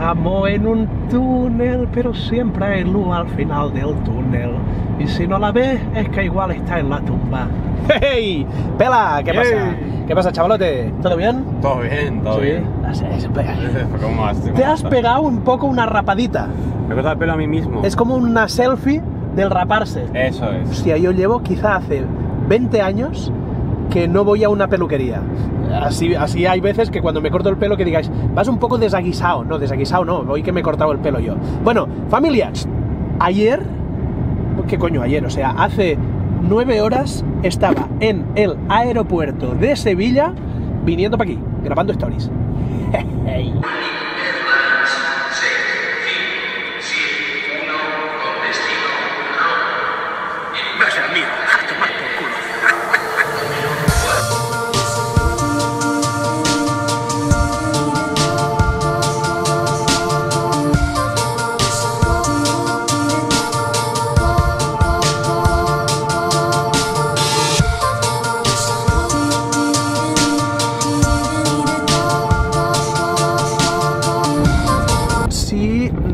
estamos en un túnel, pero siempre hay luz al final del túnel. Y si no la ves, es que igual está en la tumba. ¡Hey! ¡Pela! ¿Qué pasa? ¿Qué pasa, chavalote? ¿Todo bien? Todo bien, todo bien. No sé, ¿te has pegado un poco una rapadita? Me he cortado el pelo a mí mismo. Es como una selfie del raparse. Eso es. Hostia, yo llevo quizá hace 20 años que no voy a una peluquería. Así hay veces que cuando me corto el pelo que digáis, vas un poco desaguisado. No, desaguisado no, hoy que me he cortado el pelo yo. Bueno, familia, ayer... ¿Qué coño ayer? O sea, hace 9 horas estaba en el aeropuerto de Sevilla viniendo para aquí, grabando stories.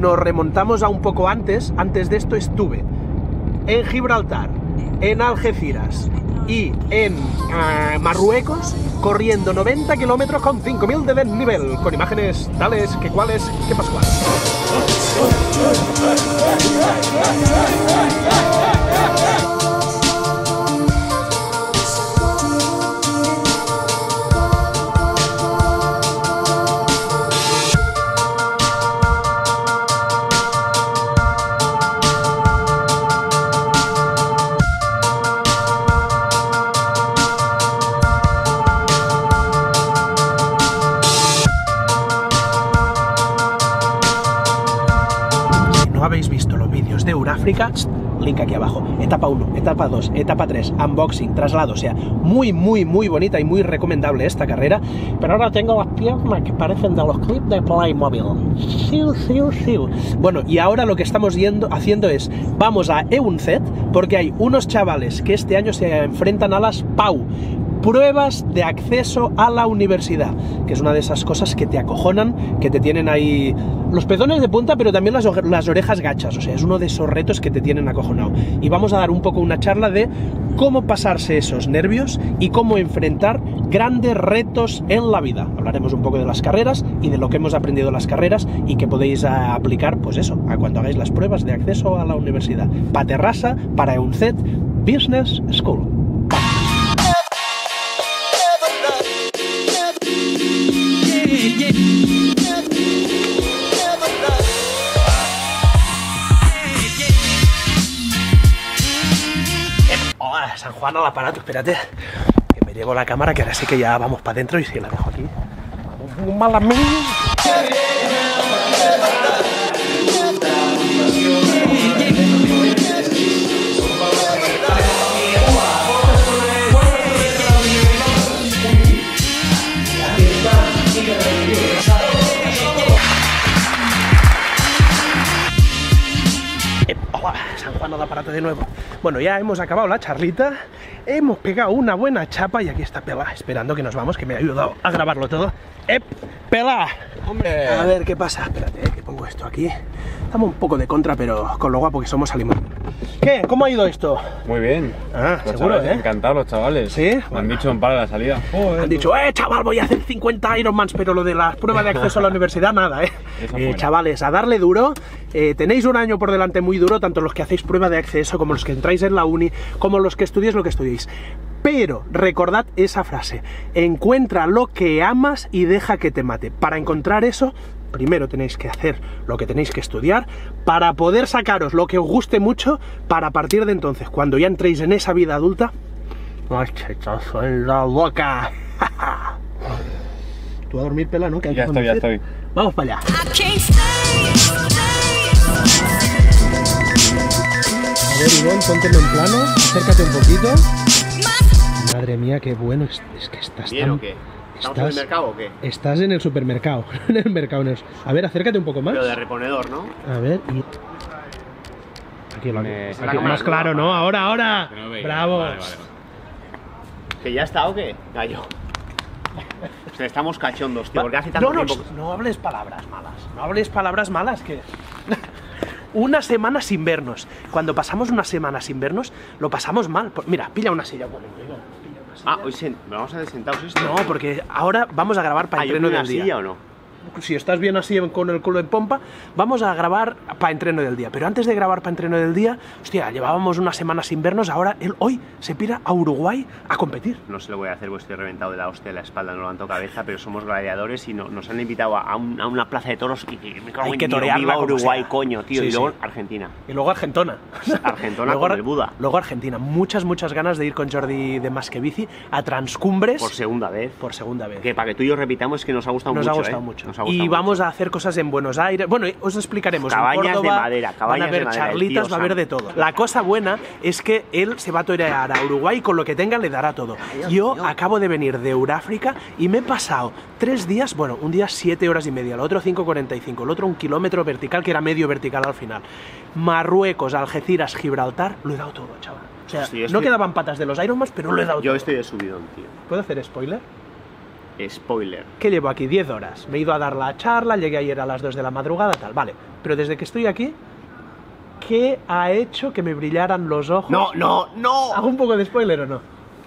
Nos remontamos a un poco antes de esto estuve en Gibraltar, en Algeciras y en Marruecos corriendo 90 kilómetros con 5000 de desnivel, con imágenes tales que cuales que pascual. De Eurafrica, link aquí abajo, etapa 1, etapa 2, etapa 3, unboxing, traslado, o sea, muy bonita y muy recomendable esta carrera, pero ahora tengo las piernas que parecen de los clips de Playmobil. Bueno, y ahora lo que estamos haciendo es, vamos a EUNCET, porque hay unos chavales que este año se enfrentan a las PAU, pruebas de acceso a la universidad, que es una de esas cosas que te acojonan, que te tienen ahí los pezones de punta, pero también las orejas gachas, o sea, es uno de esos retos que te tienen acojonado. Y vamos a dar un poco una charla de cómo pasarse esos nervios y cómo enfrentar grandes retos en la vida. Hablaremos un poco de las carreras y de lo que hemos aprendido en las carreras y que podéis aplicar, pues eso, a cuando hagáis las pruebas de acceso a la universidad. Para Terrassa, para EUNCET, Business School. San Juan al aparato, espérate, que me llevo la cámara, que ahora sí que ya vamos para adentro y si la dejo aquí. ¡Mala mía! San Juan al aparato de nuevo. Bueno, ya hemos acabado la charlita, hemos pegado una buena chapa y aquí está Pela esperando que nos vamos, que me ha ayudado a grabarlo todo. ¡Ep! ¡Pela! ¡Hombre! A ver qué pasa, espérate, que pongo esto aquí. Estamos un poco de contra, pero con lo guapo que somos salimos. ¿Qué? ¿Cómo ha ido esto? Muy bien. Ah, los seguro, chavales, encantados los chavales. ¿Sí? Me han dicho un par de la salida. Joder, han dicho, chaval, voy a hacer 50 Ironmans, pero lo de las pruebas de acceso a la universidad, nada, chavales, a darle duro. Tenéis un año por delante muy duro, tanto los que hacéis prueba de acceso, como los que entráis en la uni, como los que estudiéis lo que estudiéis. Pero recordad esa frase, encuentra lo que amas y deja que te mate. Para encontrar eso, primero tenéis que hacer lo que tenéis que estudiar para poder sacaros lo que os guste mucho, para a partir de entonces, cuando ya entréis en esa vida adulta, machetazo en la boca. Tú a dormir, Pela, ¿no? Ya estoy, Vamos para allá. A ver, Ivonne, póntelo en plano, acércate un poquito. Madre mía, qué bueno, es que estás tan... ¿o qué? ¿Estás en el mercado o qué? Estás en el supermercado, en el mercado. A ver, acércate un poco más. Pero de reponedor, ¿no? A ver, y... Aquí lo aquí más claro, ¿no? Ahora. No veis, ¡bravo! Vale. ¿Que ya está o qué? Gallo. O sea, estamos cachondos, tío, porque hace tanto tiempo... No hables palabras malas, no hables palabras malas, que... Una semana sin vernos. Cuando pasamos una semana sin vernos, lo pasamos mal. Mira, pilla una silla conmigo. Ah, hoy vamos a sentaros esto. No, porque ahora vamos a grabar para entreno del día. ¿Hay una silla o no? Si estás bien así con el culo en pompa, vamos a grabar para entreno del día. Pero antes de grabar para entreno del día, hostia, llevábamos una semana sin vernos. Ahora él hoy se pira a Uruguay a competir. No se lo voy a hacer, porque estoy reventado de la hostia de la espalda, no levanto cabeza, pero somos gladiadores y nos han invitado a una plaza de toros y me cago en que torearla a Uruguay, coño, tío. Sí, y luego Argentina. Y luego Argentona. Argentona luego, con el Buda. Luego Argentina. Muchas ganas de ir con Jordi de Más que Bici a Transcumbres. Por segunda vez. Por segunda vez. Que para que tú y yo repitamos, es que nos ha gustado mucho. Nos ha gustado mucho. Y vamos a hacer cosas en Buenos Aires. Bueno, os explicaremos. Cabañas en Córdoba, de madera, cabañas de madera. Van a haber charlitas, tío, va a haber de todo. La cosa buena es que él se va a torear a Uruguay y con lo que tenga le dará todo. Yo acabo de venir de Eurafrica y me he pasado 3 días, bueno, un día 7 horas y media, el otro 5:45, el otro 1 kilómetro vertical, que era medio vertical al final. Marruecos, Algeciras, Gibraltar, lo he dado todo, chaval. O sea, sí, no quedaban patas de los Ironman, pero lo he dado todo. Yo estoy de subidón, tío. ¿Puedo hacer spoiler? Spoiler. ¿Qué llevo aquí? 10 horas. Me he ido a dar la charla, llegué ayer a las 2 de la madrugada, tal, vale. Pero desde que estoy aquí, ¿qué ha hecho que me brillaran los ojos? No. ¿Hago un poco de spoiler o no?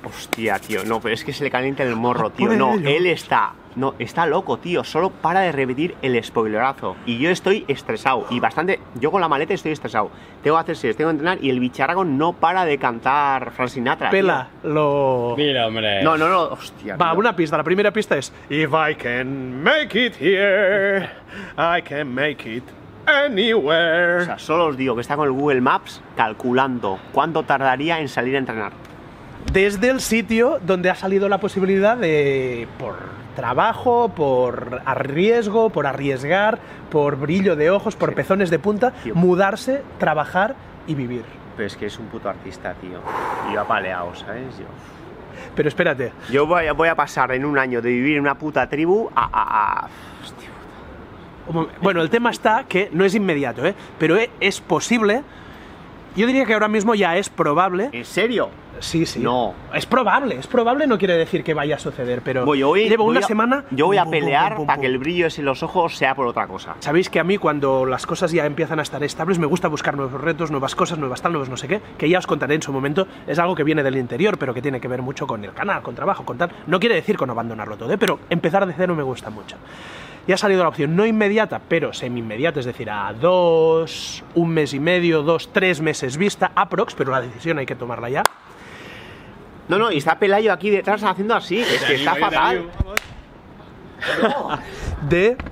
Hostia, tío, no, pero es que se le calienta el morro, tío. No, él está... No, está loco, tío. Solo para de repetir el spoilerazo. Y yo estoy estresado. Y bastante... Yo con la maleta estoy estresado. Tengo que hacer series, tengo que entrenar. Y el bicharraco no para de cantar Frank Sinatra. Pela, tío. Mira, hombre. No. Hostia. Va, tío. Una pista. La primera pista es... If I can make it here, I can make it anywhere. O sea, solo os digo que está con el Google Maps calculando cuánto tardaría en salir a entrenar. Desde el sitio donde ha salido la posibilidad de... por... trabajo, por arriesgo, por arriesgar, por brillo de ojos, por pezones de punta, tío. Mudarse, trabajar y vivir. Pero es que es un puto artista, tío. Y yo apaleado, ¿sabes? Yo... Pero espérate. Yo voy a pasar en un año de vivir en una puta tribu a... Hostia. Bueno, el tema está que no es inmediato, ¿eh? Pero es posible. Yo diría que ahora mismo ya es probable. ¿En serio? Sí. No. Es probable, no quiere decir que vaya a suceder, pero llevo una semana... Yo voy a pelear para que el brillo ese en los ojos sea por otra cosa. Sabéis que a mí, cuando las cosas ya empiezan a estar estables, me gusta buscar nuevos retos, nuevas cosas, nuevas tal, nuevos no sé qué, que ya os contaré en su momento. Es algo que viene del interior, pero que tiene que ver mucho con el canal, con trabajo, con tal. No quiere decir con abandonarlo todo, ¿eh? Pero empezar de cero me gusta mucho. Ya ha salido la opción no inmediata, pero semi-inmediata, es decir, a 2, 1 mes y medio, 2, 3 meses vista, aprox, pero la decisión hay que tomarla ya. No, y está Pelayo aquí detrás haciendo así, es que está fatal.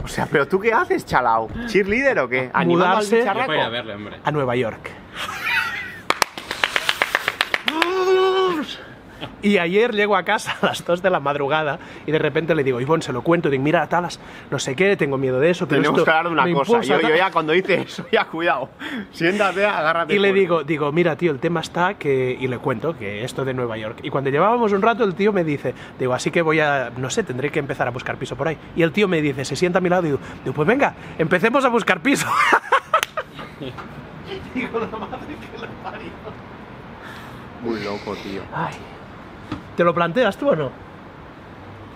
O sea, pero tú qué haces, chalao, cheerleader o qué, mudarse a Nueva York. Y ayer llego a casa a las 2 de la madrugada y de repente le digo, Ivonne, se lo cuento, digo, mira, talas, no sé qué, tengo miedo de eso, pero tenemos que hablar de una cosa. Yo ya cuando hice eso, ya cuidado, siéntate, agárrate. Y le digo, mira, tío, el tema está que... Y le cuento que esto de Nueva York. Y cuando llevábamos un rato, el tío me dice, digo, así que voy a, no sé, tendré que empezar a buscar piso por ahí. Y el tío me dice, se sienta a mi lado y digo, pues venga, empecemos a buscar piso. Digo, la madre que lo parió. Muy loco, tío. Ay. ¿Te lo planteas tú o no?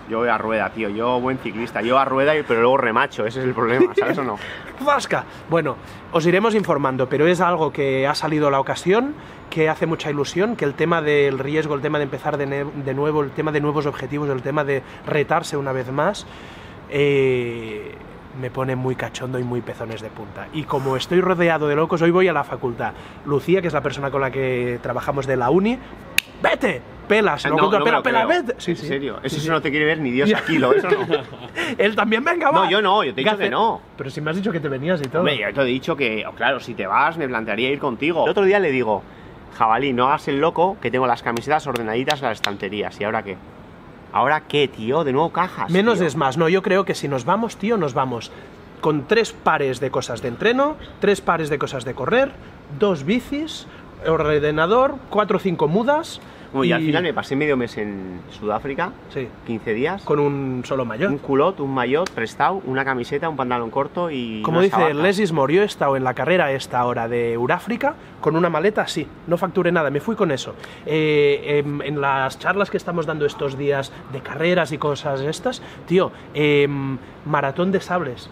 Yo voy a rueda, tío. Yo buen ciclista. Yo a rueda, pero luego remacho. Ese es el problema, ¿sabes o no? ¡Vasca! Bueno, os iremos informando, pero es algo que ha salido la ocasión, que hace mucha ilusión, que el tema del riesgo, el tema de empezar de nuevo, el tema de nuevos objetivos, el tema de retarse una vez más, me pone muy cachondo y muy pezones de punta. Y como estoy rodeado de locos, hoy voy a la facultad. Lucía, que es la persona con la que trabajamos de la uni... ¡Vete! Pelas, pela, vete. Sí. ¿En serio? Eso no te quiere ver ni Dios aquí, eso no. Él también, venga, va. No, yo no, yo te he dicho que no. Pero si me has dicho que te venías y todo. Hombre, yo te he dicho que, claro, si te vas me plantearía ir contigo. El otro día le digo, jabalí, no hagas el loco, que tengo las camisetas ordenaditas en las estanterías. ¿Y ahora qué? ¿Ahora qué, tío? De nuevo cajas. Menos es más, no, yo creo que si nos vamos, tío, nos vamos con 3 pares de cosas de entreno, 3 pares de cosas de correr, 2 bicis, ordenador, 4 o 5 mudas, Bueno, y al final me pasé medio mes en Sudáfrica, sí. 15 días. ¿Con un solo maillot? Un culot, un maillot prestado, una camiseta, un pantalón corto y... Como dice Lesis Morio, he estado en la carrera esta hora de Eurafrica con una maleta así, no facturé nada, me fui con eso. En las charlas que estamos dando estos días de carreras y cosas estas, tío, maratón de sables.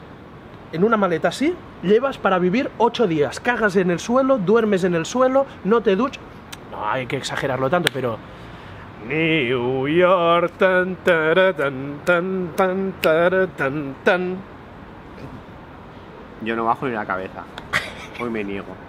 En una maleta así, llevas para vivir 8 días, cagas en el suelo, duermes en el suelo, no te duchas. No hay que exagerarlo tanto, pero... New York, tan, tan, tan, tan, tan, tan. Yo no bajo ni la cabeza, hoy me niego.